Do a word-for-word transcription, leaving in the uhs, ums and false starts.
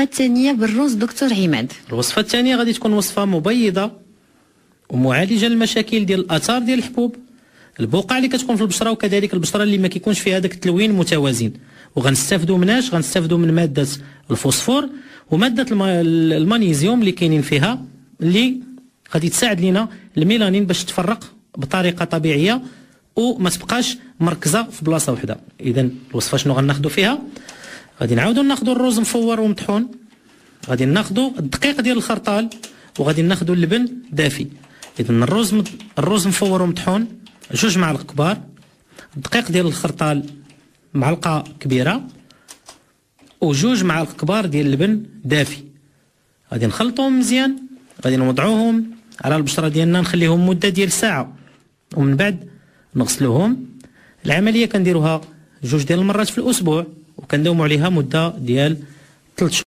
الوصفة الثانية بالرز دكتور عماد. الوصفة الثانية غادي تكون وصفة مبيضة ومعالجة للمشاكل ديال الآثار ديال الحبوب، البقع اللي كتكون في البشرة وكذلك البشرة اللي ما كيكونش فيها داك التلوين المتوازن. وغنستافدوا مناش؟ غنستافدوا من مادة الفوسفور ومادة المغنيزيوم اللي كاينين فيها، اللي غادي تساعد لينا الميلانين باش تفرق بطريقة طبيعية وما تبقاش مركزة في بلاصة وحدة. إذا الوصفة شنو غناخدو فيها؟ غادي نعاودو ناخدو الرز مفور ومطحون، غادي ناخدو الدقيق ديال الخرطال، وغادي ناخدو اللبن دافي. إذا الرز مد... الرز مفور ومطحون جوج معالق كبار، الدقيق ديال الخرطال معلقة كبيرة، وجوج معالق كبار ديال اللبن دافي. غادي نخلطوهم مزيان، غادي نوضعوهم على البشرة ديالنا نخليهم مدة ديال ساعة ومن بعد نغسلوهم. العملية كنديروها جوج ديال المرات في الأسبوع وكنداومو عليها مدة ديال ثلاث شهور.